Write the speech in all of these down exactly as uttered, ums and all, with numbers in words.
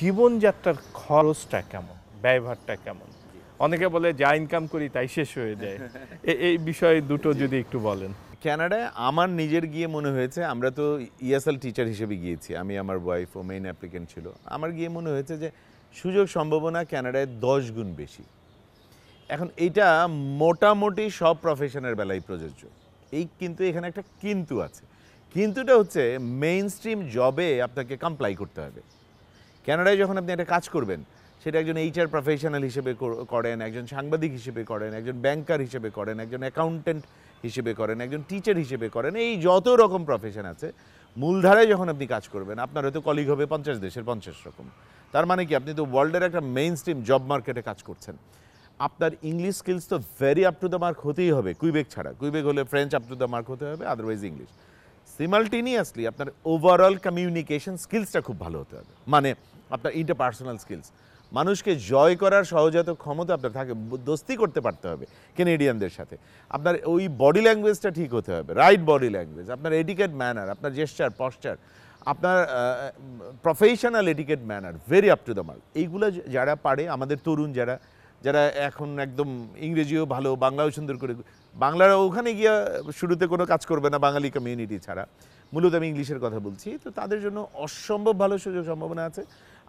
জীবনযাত্রার খরচটা কেমন, ব্যয়ভারটা কেমন? অনেকে বলে যা ইনকাম করি তাই শেষ হয়ে যায়, এই বিষয়ে দুটো যদি একটু বলেন। কানাডায় আমার নিজের গিয়ে মনে হয়েছে, আমরা তো ইএসএল টিচার হিসেবে গিয়েছি, আমি আমার ওয়াইফ ও মেইন অ্যাপ্লিকেন্ট ছিল, আমার গিয়ে মনে হয়েছে যে সুযোগ সম্ভাবনা কানাডায় দশ গুণ বেশি। এখন এইটা মোটামুটি সব প্রফেশনের বেলায় প্রযোজ্য, এই কিন্তু এখানে একটা কিন্তু আছে। কিন্তুটা হচ্ছে মেইন স্ট্রিম জবে আপনাকে কমপ্লাই করতে হবে। কানাডায় যখন আপনি একটা কাজ করবেন, সেটা একজন এইচআর প্রফেশনাল হিসেবে করেন, একজন সাংবাদিক হিসেবে করেন, একজন ব্যাংকার হিসেবে করেন, একজন অ্যাকাউন্টেন্ট হিসেবে করেন, একজন টিচার হিসেবে করেন, এই যত রকম প্রফেশন আছে, মূলধারায় যখন আপনি কাজ করবেন, আপনার হয়তো কলিগ হবে পঞ্চাশ দেশের পঞ্চাশ রকম। তার মানে কি, আপনি তো ওয়ার্ল্ডের একটা মেইন স্ট্রিম জব মার্কেটে কাজ করছেন, আপনার ইংলিশ স্কিলস তো very up to the mark হতেই হবে, কুইবেক ছাড়া। কুইবেক হলে French up to the mark হতে হবে, আদারওয়াইজ ইংলিশ। সিমালটেনিয়াসলি আপনার ওভারঅল কমিউনিকেশন স্কিলসটা খুব ভালো হতে হবে, মানে আপনার ইন্টারপার্সোনাল স্কিলস, মানুষকে জয় করার সহজাত ক্ষমতা আপনার থাকে, দোস্তি করতে পারতে হবে ক্যানাডিয়ানদের সাথে, আপনার ওই বডি ল্যাঙ্গুয়েজটা ঠিক হতে হবে, রাইট বডি ল্যাঙ্গুয়েজ, আপনার এটিকেট ম্যানার, আপনার জেস্টার পশ্চার, আপনার professional etiquette manner very up to the mark. এইগুলো যারা পারে, আমাদের তরুণ যারা যারা এখন একদম ইংরেজিও ভালো, বাংলাও সুন্দর করে, বাংলার ওখানে গিয়ে শুরুতে কোনো কাজ করবে না বাঙালি কমিউনিটি ছাড়া, মূলত আমি ইংলিশের কথা বলছি, তো তাদের জন্য অসম্ভব ভালো সুযোগ সম্ভাবনা আছে।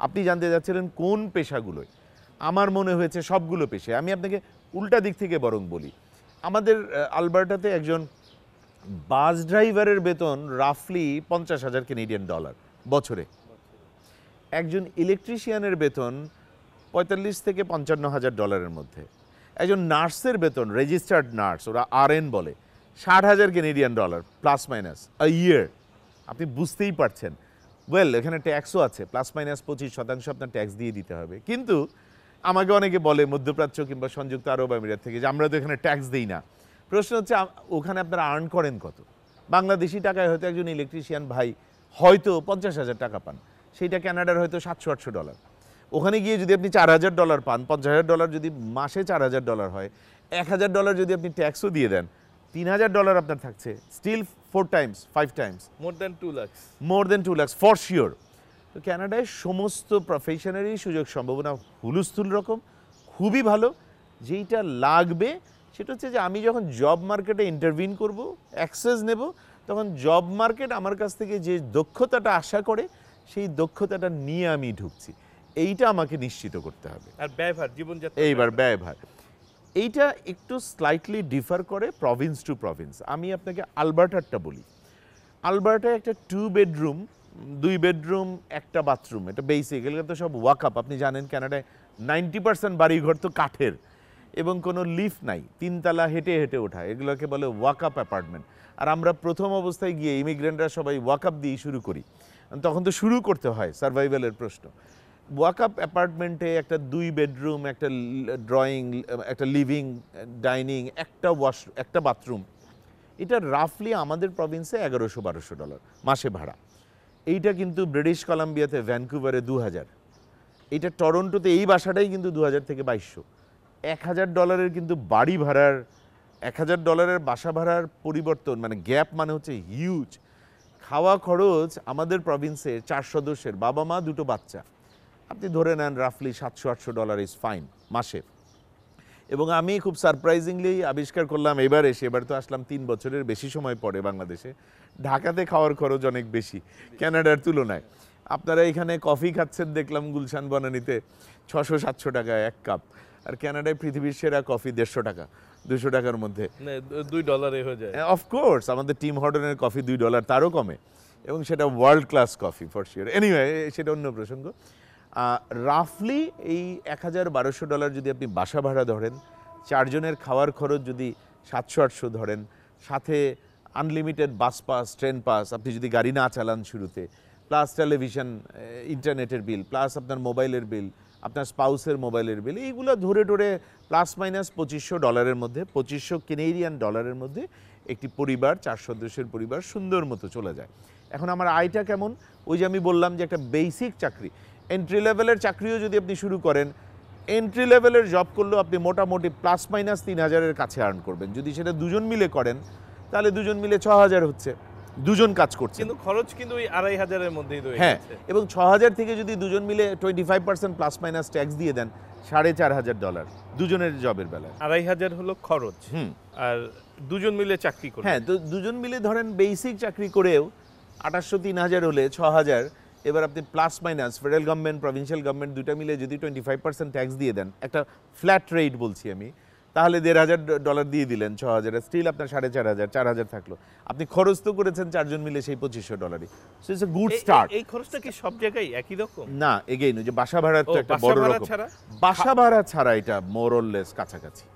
আপনি জানতে যাচ্ছিলেন কোন পেশাগুলোয়, আমার মনে হয়েছে সবগুলো পেশায়। আমি আপনাকে উল্টা দিক থেকে বরং বলি, আমাদের আলবার্টাতে একজন বাস ড্রাইভারের বেতন রাফলি পঞ্চাশ হাজার কানাডিয়ান ডলার বছরে, একজন ইলেকট্রিশিয়ানের বেতন পঁয়তাল্লিশ থেকে পঞ্চান্ন হাজার ডলারের মধ্যে, একজন নার্সের বেতন, রেজিস্টার্ড নার্স ওরা আর এন বলে, ষাট হাজার Canadian dollar plus minus a year. আপনি বুঝতেই পারছেন, ওয়েল এখানে ট্যাক্সও আছে, প্লাস মাইনাস পঁচিশ শতাংশ আপনার ট্যাক্স দিয়ে দিতে হবে। কিন্তু আমাকে অনেকে বলে মধ্যপ্রাচ্য কিংবা সংযুক্ত আরব আমিরাত থেকে যে আমরা তো এখানে ট্যাক্স দিই না। প্রশ্ন হচ্ছে ওখানে আপনারা আর্ন করেন কত? বাংলাদেশি টাকায় হয়তো একজন ইলেকট্রিশিয়ান ভাই হয়তো পঞ্চাশ হাজার টাকা পান, সেইটা কানাডার হয়তো সাতশো আটশো ডলার। ওখানে গিয়ে যদি আপনি চার হাজার ডলার পান, পঞ্চাশ হাজার ডলার যদি মাসে চার হাজার ডলার হয়, এক হাজার ডলার যদি আপনি ট্যাক্সও দিয়ে দেন, তিন হাজার ডলার আপনার থাকছে, still four times five times, more than two lakhs more than two lakhs for sure. তো কানাডায় সমস্ত প্রফেশনারই সুযোগ সম্ভাবনা হুলুস্থুল রকম, খুবই ভালো। যেইটা লাগবে সেটা হচ্ছে যে আমি যখন জব মার্কেটে ইন্টারভিউ করব, অ্যাক্সেস নেব, তখন জব মার্কেট আমার কাছ থেকে যে দক্ষতাটা আশা করে সেই দক্ষতাটা নিয়ে আমি ঢুকছি, এইটা আমাকে নিশ্চিত করতে হবে। আর ব্যয়ভার, জীবনযাত্রা, এইবার ব্যয়ভার এইটা একটু স্লাইটলি ডিফার করে প্রভিন্স টু প্রভিন্স। আমি আপনাকে আলবার্টারটা বলি। আলবার্টায় একটা টু বেডরুম, দুই বেডরুম একটা বাথরুম, এটা বেসিক, এগুলো তো সব ওয়াক আপ। আপনি জানেন কানাডায় নাইনটি পার্সেন্ট বাড়িঘর তো কাঠের এবং কোনো লিফট নাই, তিনতলা হেঁটে হেঁটে ওঠা, এগুলোকে বলে ওয়াক আপ অ্যাপার্টমেন্ট। আর আমরা প্রথম অবস্থায় গিয়ে ইমিগ্রেন্টরা সবাই ওয়াক আপ দিয়ে শুরু করি, তখন তো শুরু করতে হয়, সার্ভাইভালের প্রশ্ন। ওয়াক আপ অ্যাপার্টমেন্টে একটা দুই বেডরুম, একটা ড্রয়িং, একটা লিভিং, ডাইনিং, একটা ওয়াশ, একটা বাথরুম, এটা রাফলি আমাদের প্রভিন্সে এগারোশো বারোশো ডলার মাসে ভাড়া। এইটা কিন্তু ব্রিটিশ কলাম্বিয়াতে, ভ্যানকুভারে দু হাজার, এইটা টরন্টোতে এই বাসাটাই কিন্তু দু হাজার থেকে বাইশশো। এক হাজার ডলারের কিন্তু বাড়ি ভাড়ার, এক হাজার ডলারের বাসা ভাড়ার পরিবর্তন, মানে গ্যাপ মানে হচ্ছে হিউজ। খাওয়া খরচ আমাদের প্রভিন্সে চার সদস্যের বাবা মা দুটো বাচ্চা, আপনি ধরে নেন রাফলি সাতশো আটশো ডলার ইজ ফাইন মাসে। এবং আমি খুব সারপ্রাইজিংলি আবিষ্কার করলাম এবার এসে, এবার তো আসলাম তিন বছরের বেশি সময় পরে বাংলাদেশে, ঢাকাতে খাওয়ার খরচ অনেক বেশি কানাডার তুলনায়। আপনারা এখানে কফি খাচ্ছেন দেখলাম গুলশান বনানীতে ছশো সাতশো টাকা এক কাপ, আর কানাডায় পৃথিবীর সেরা কফি দেড়শো টাকা, দুশো টাকার মধ্যে, দুই ডলারে হয়ে যায়। অফকোর্স আমাদের টিম হর্টনের কফি দুই ডলার তারও কমে, এবং সেটা world class coffee for sure. Anyway সেটা অন্য প্রসঙ্গ। রাফলি এই এক হাজার বারোশো ডলার যদি আপনি বাসা ভাড়া ধরেন, চারজনের খাওয়ার খরচ যদি সাতশো আটশো ধরেন, সাথে unlimited bus pass, train pass, আপনি যদি গাড়ি না চালান শুরুতে, প্লাস টেলিভিশন, ইন্টারনেটের বিল, প্লাস আপনার মোবাইলের বিল, আপনার স্পাউসের মোবাইলের বিল, এইগুলো ধরে ধরে প্লাস মাইনাস পঁচিশশো ডলারের মধ্যে, পঁচিশশো কানাডিয়ান ডলারের মধ্যে একটি পরিবার, চার সদস্যের পরিবার সুন্দর মতো চলে যায়। এখন আমার আয়টা কেমন? ওই যে আমি বললাম যে একটা বেসিক চাকরি, এন্ট্রি লেভেলের চাকরিও যদি আপনি শুরু করেন, এন্ট্রি লেভেলের জব করলেও আপনি মোটামুটি প্লাস মাইনাস তিন হাজারের কাছে আর্ন করবেন। যদি সেটা দুজন মিলে করেন তাহলে দুজন মিলে ছ হাজার হচ্ছে, দুজন কাজ করছে, কিন্তু খরচ কিন্তু ওই আড়াই হাজার এর মধ্যেই রয়ে গেছে। হ্যাঁ, এবং ছয় হাজার থেকে যদি দুজন মিলে পঁচিশ শতাংশ প্লাস মাইনাস ট্যাক্স দিয়ে দেন সাড়ে চার হাজার ডলার দুজনের জবের বেলা। আড়াই হাজার হলো খরচ, হুম, আর দুজন মিলে চাকরি করে। হ্যাঁ, তো দুজন মিলে ধরেন বেসিক চাকরি করেও আটশো তিন হাজার হলে ছয় হাজার। এবার আপনি plus minus federal government, provincial government দুটো মিলে যদি পঁচিশ শতাংশ ট্যাক্স দিয়ে দেন, একটা ফ্ল্যাট রেট বলছি আমি, তাহলে দেড় হাজার ডলার দিয়ে দিলেন ছয় হাজার, স্টিল আপনার সাড়ে চার হাজার, চার হাজার থাকলো। আপনি খরচ তো করেছেন চারজন মিলে সেই পঁচিশশো ডলারই। So it's a good start. এই খরচটা কি সব জায়গায় একই রকম? না, এগেইন যে বাসা ভাড়া তো একটা বড় রকম, বাসা ভাড়া ছাড়া এটা মোরলেস কাছাকাছি।